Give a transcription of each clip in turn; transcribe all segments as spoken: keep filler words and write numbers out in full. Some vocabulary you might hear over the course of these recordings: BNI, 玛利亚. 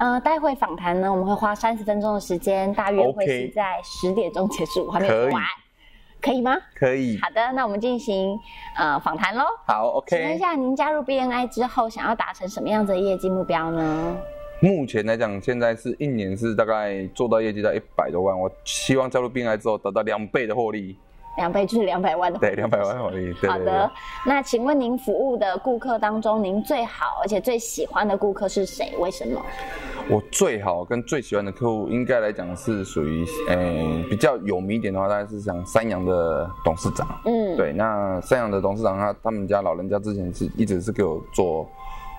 呃，待会访谈呢，我们会花三十分钟的时间，大约会是在十点钟结束， okay, 我还没有完，可以, 可以吗？可以。好的，那我们进行呃访谈咯。好 ，OK。请问一下，您加入 B N I 之后，想要达成什么样子的业绩目标呢？目前来讲，现在是一年是大概做到业绩到一百多万，我希望加入 B N I 之后得到两倍的获利。两倍就是两百万的获利。对，两百万获利。好的，那请问您服务的顾客当中，您最好而且最喜欢的顾客是谁？为什么？我最好跟最喜欢的客户，应该来讲是属于，诶，比较有名一点的话，大概是像三洋的董事长。嗯，对，那三洋的董事长他他们家老人家之前是一直是给我做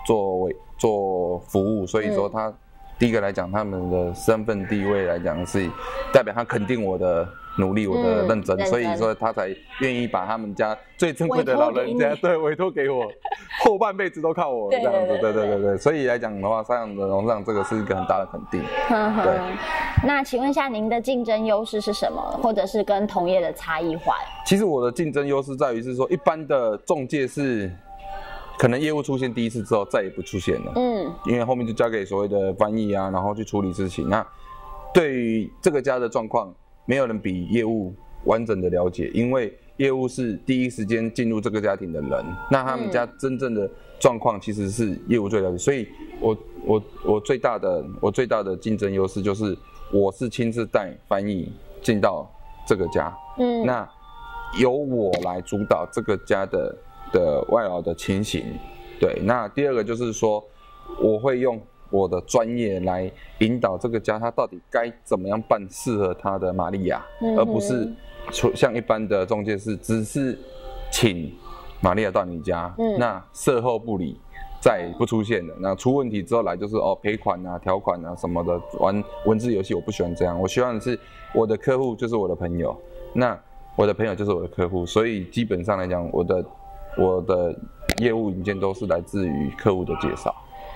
做做服务，所以说他、嗯、第一个来讲，他们的身份地位来讲是代表他肯定我的努力，我的认真，嗯、认真，所以说他才愿意把他们家最珍贵的老人家对委托给我，后半辈子都靠我这样子，对对对对。所以来讲的话，三洋的董事长这个是一个很大的肯定。嗯、对。那请问一下，您的竞争优势是什么，或者是跟同业的差异化？其实我的竞争优势在于是说，一般的仲介是可能业务出现第一次之后再也不出现了，嗯，因为后面就交给所谓的翻译啊，然后去处理事情。那对于这个家的状况，没有人比业务完整的了解，因为业务是第一时间进入这个家庭的人，那他们家真正的状况其实是业务最了解。所以我我我最大的我最大的竞争优势就是我是亲自带翻译进到这个家，嗯，那由我来主导这个家的的外劳的情形。对，那第二个就是说，我会用我的专业来引导这个家，他到底该怎么样办适合他的玛利亚，嗯、而不是像一般的中介是只是请玛利亚到你家，嗯、那售后不理，再不出现了。那出问题之后来就是哦赔款啊、条款啊什么的，玩文字游戏，我不喜欢这样。我希望是我的客户就是我的朋友，那我的朋友就是我的客户，所以基本上来讲，我的我的业务引荐都是来自于客户的介绍。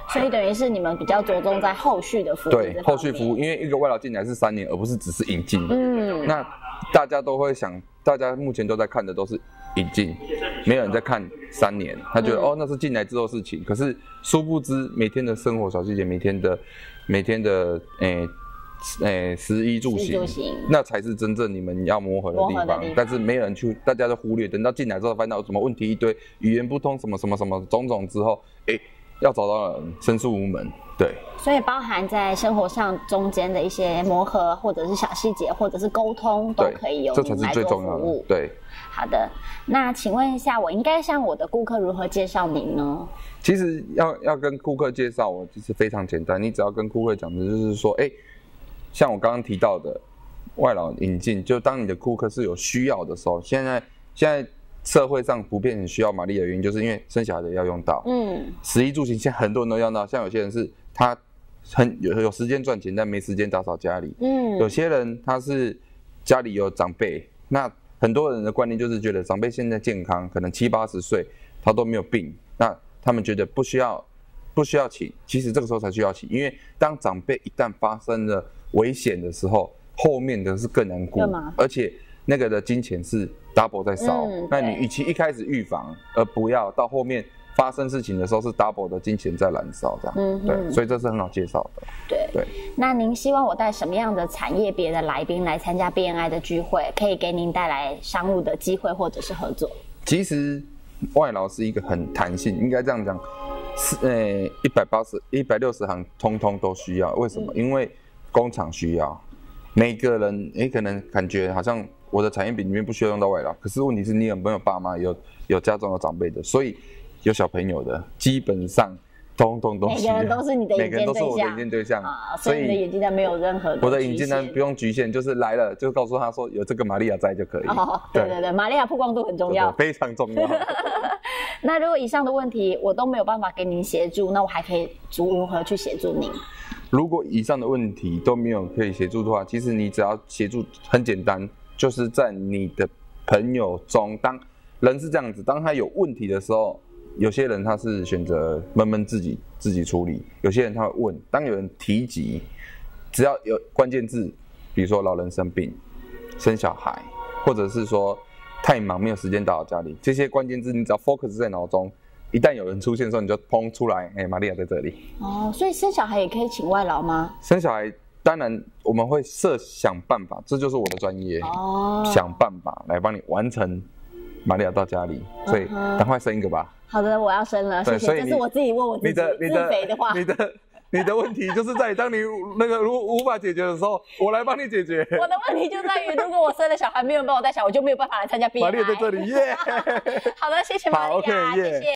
所以等于是你们比较着重在后续的服务，对后续服务，因为一个外劳进来是三年，而不是只是引进。嗯，那大家都会想，大家目前都在看的都是引进，没有人在看三年，他觉得、嗯、哦那是进来之后事情。可是殊不知每天的生活小细节，每天的每天的诶诶食衣住行，那才是真正你们要磨合的地方。地方但是没有人去，大家都忽略。等到进来之后，发现到什么问题一堆，语言不通，什么什么什么种种之后，诶。要找到人，申诉无门，对。所以包含在生活上中间的一些磨合，或者是小细节，或者是沟通，都可以有你们来做服务。对，好的。那请问一下，我应该向我的顾客如何介绍您呢？其实要要跟顾客介绍我，其实非常简单，你只要跟顾客讲的就是说，哎，像我刚刚提到的外劳引进，就当你的顾客是有需要的时候，现在现在。社会上普遍很需要玛丽的原因，就是因为生小孩的要用到，嗯，食衣住行，现在很多人都要到。像有些人是他很有有时间赚钱，但没时间打扫家里，嗯，有些人他是家里有长辈，那很多人的观念就是觉得长辈现在健康，可能七八十岁他都没有病，那他们觉得不需要不需要请，其实这个时候才需要请，因为当长辈一旦发生了危险的时候，后面的是更难顾，而且那个的金钱是 double 在烧，嗯、那你与其一开始预防，而不要到后面发生事情的时候是 double 的金钱在燃烧，这样，嗯、对，所以这是很好介绍的。对对。對那您希望我带什么样的产业别的来宾来参加 B N I 的聚会，可以给您带来商务的机会或者是合作？其实外劳是一个很弹性，应该这样讲，是呃一百八十、一百六十行通通都需要。为什么？嗯、因为工厂需要，每个人你、欸、可能感觉好像。我的产业饼里面不需要用到外劳，可是问题是你有没有爸妈，有有家中有长辈的，所以有小朋友的，基本上通通都需要。每个人都是你的引荐对象，每个人都是我的引荐对象啊，所以你的引荐单没有任何的局限。我的引荐单不用局限，就是来了就告诉他说有这个玛利亚在就可以。哦，对对对，玛利亚曝光度很重要，对对非常重要。那如果以上的问题我都没有办法给您协助，那我还可以如何去协助您？如果以上的问题都没有可以协助的话，其实你只要协助很简单。就是在你的朋友中，当人是这样子，当他有问题的时候，有些人他是选择闷闷自己自己处理，有些人他会问。当有人提及，只要有关键字，比如说老人生病、生小孩，或者是说太忙没有时间打扫家里，这些关键字你只要 focus 在脑中，一旦有人出现的时候，你就砰出来，哎、欸，玛利亚在这里。哦，所以生小孩也可以请外劳吗？生小孩当然我们会设想办法，这就是我的专业哦，想办法来帮你完成玛利亚到家里，所以赶快生一个吧。好的，我要生了，谢谢。这是我自己问我自己的自肥的话，你的你的问题就是在于当你那个如果无法解决的时候，我来帮你解决。我的问题就在于，如果我生了小孩没有人帮我带小孩，我就没有办法来参加B N I。玛利亚在这里耶！好的，谢谢玛利亚，谢谢。